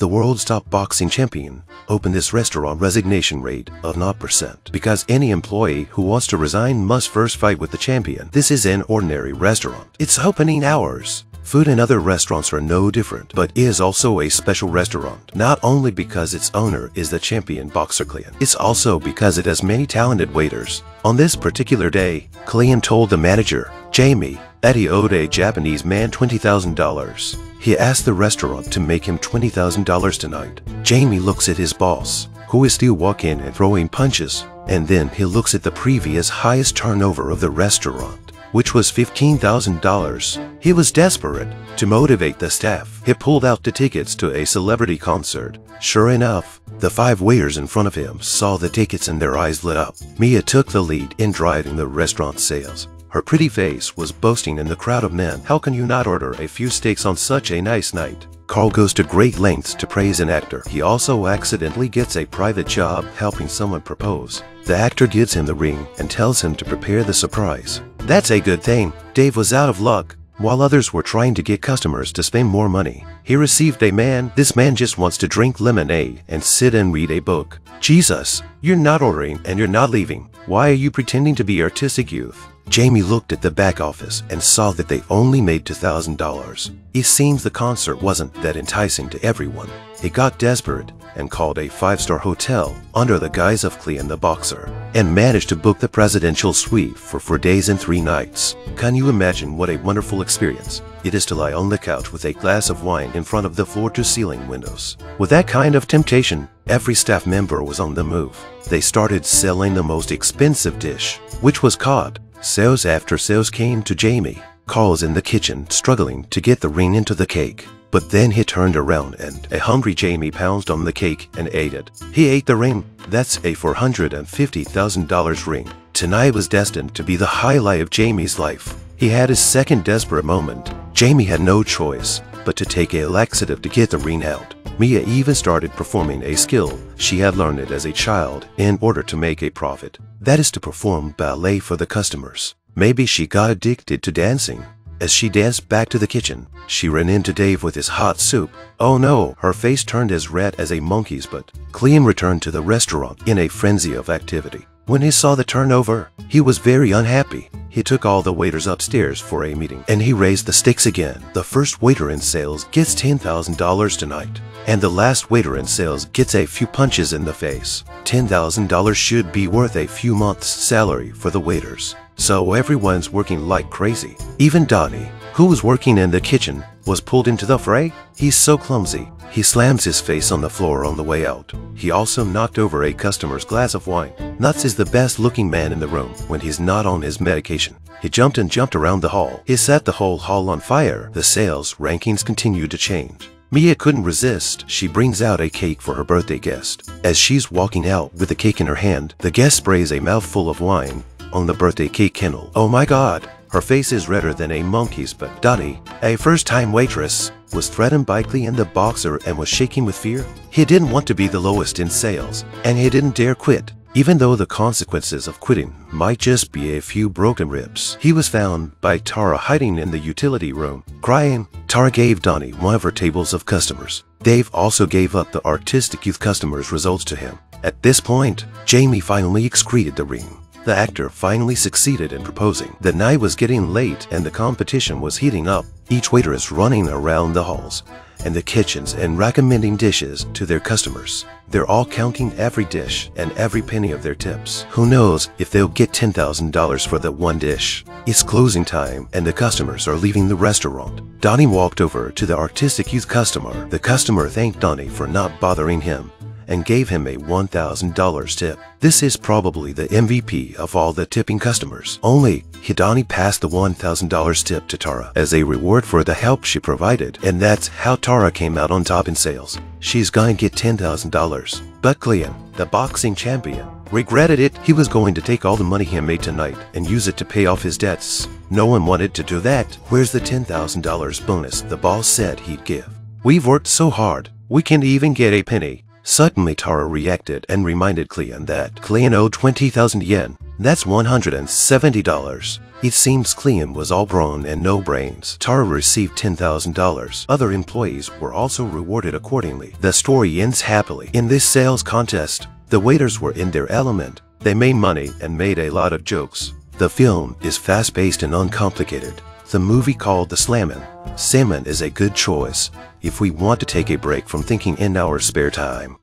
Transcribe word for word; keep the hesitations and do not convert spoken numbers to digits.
the world's top boxing champion, opened this restaurant resignation rate of zero percent. Because any employee who wants to resign must first fight with the champion. This is an ordinary restaurant. It's opening hours. Food and other restaurants are no different, but is also a special restaurant, not only because its owner is the champion boxer Cleon, it's also because it has many talented waiters. On this particular day, Cleon told the manager, Jamie, that he owed a Japanese man twenty thousand dollars. He asked the restaurant to make him twenty thousand dollars tonight. Jamie looks at his boss, who is still walking and throwing punches, and then he looks at the previous highest turnover of the restaurant, which was fifteen thousand dollars. He was desperate. To motivate the staff, he pulled out the tickets to a celebrity concert. Sure enough, the five waiters in front of him saw the tickets and their eyes lit up. Mia took the lead in driving the restaurant sales. Her pretty face was boasting in the crowd of men. How can you not order a few steaks on such a nice night? Carl goes to great lengths to praise an actor. He also accidentally gets a private job helping someone propose. The actor gives him the ring and tells him to prepare the surprise. That's a good thing. Dave was out of luck. While others were trying to get customers to spend more money, he received a man. This man just wants to drink lemonade and sit and read a book. Jesus, you're not ordering and you're not leaving. Why are you pretending to be artistic youth? Jamie looked at the back office and saw that they only made two thousand dollars. It seems the concert wasn't that enticing to everyone. He got desperate and called a five-star hotel under the guise of Clee and the Boxer, and managed to book the presidential suite for four days and three nights. Can you imagine what a wonderful experience it is to lie on the couch with a glass of wine in front of the floor-to-ceiling windows? With that kind of temptation, every staff member was on the move. They started selling the most expensive dish, which was cod. Sales after sales came to Jamie. Carl's in the kitchen struggling to get the ring into the cake. But then he turned around and a hungry Jamie pounced on the cake and ate it. He ate the ring. That's a four hundred fifty thousand dollars ring. Tonight was destined to be the highlight of Jamie's life. He had his second desperate moment. Jamie had no choice but to take a laxative to get the ring out. Mia even started performing a skill she had learned as a child in order to make a profit. That is to perform ballet for the customers. Maybe she got addicted to dancing. As she danced back to the kitchen, she ran into Dave with his hot soup. Oh no, her face turned as red as a monkey's butt. Clean returned to the restaurant in a frenzy of activity. When he saw the turnover, he was very unhappy. He took all the waiters upstairs for a meeting, and he raised the stakes again. The first waiter in sales gets ten thousand dollars tonight, and the last waiter in sales gets a few punches in the face. ten thousand dollars should be worth a few months' salary for the waiters. So everyone's working like crazy. Even Donnie, who was working in the kitchen, was pulled into the fray. He's so clumsy. He slams his face on the floor on the way out. He also knocked over a customer's glass of wine. Nuts is the best-looking man in the room when he's not on his medication. He jumped and jumped around the hall. He set the whole hall on fire. The sales rankings continued to change. Mia couldn't resist. She brings out a cake for her birthday guest. As she's walking out with the cake in her hand, the guest sprays a mouthful of wine on the birthday cake kennel. Oh my god, her face is redder than a monkey's butt. Donnie, a first-time waitress, was threatened by Clee and the Boxer and was shaking with fear. He didn't want to be the lowest in sales, and he didn't dare quit, even though the consequences of quitting might just be a few broken ribs. He was found by Tara hiding in the utility room, crying. Tara gave Donnie one of her tables of customers. Dave also gave up the artistic youth customers' results to him. At this point, Jamie finally excreted the ring. The actor finally succeeded in proposing. The night was getting late and the competition was heating up. Each waiter is running around the halls and the kitchens and recommending dishes to their customers. They're all counting every dish and every penny of their tips. Who knows if they'll get ten thousand dollars for that one dish. It's closing time and the customers are leaving the restaurant. Donnie walked over to the artistic youth customer. The customer thanked Donnie for not bothering him and gave him a one thousand dollar tip. This is probably the M V P of all the tipping customers. Only, Hidani passed the one thousand dollar tip to Tara as a reward for the help she provided, and that's how Tara came out on top in sales. She's going to get ten thousand dollars. But Cleon, the boxing champion, regretted it. He was going to take all the money he made tonight and use it to pay off his debts. No one wanted to do that. Where's the ten thousand dollar bonus the boss said he'd give? We've worked so hard, we can't even get a penny. Suddenly Tara reacted and reminded Cleon that Cleon owed twenty thousand yen. That's one hundred seventy dollars. It seems Cleon was all brawn and no brains. Tara received ten thousand dollars. Other employees were also rewarded accordingly. The story ends happily. In this sales contest, the waiters were in their element. They made money and made a lot of jokes. The film is fast-paced and uncomplicated. The movie called The Slammin' Salmon is a good choice if we want to take a break from thinking in our spare time.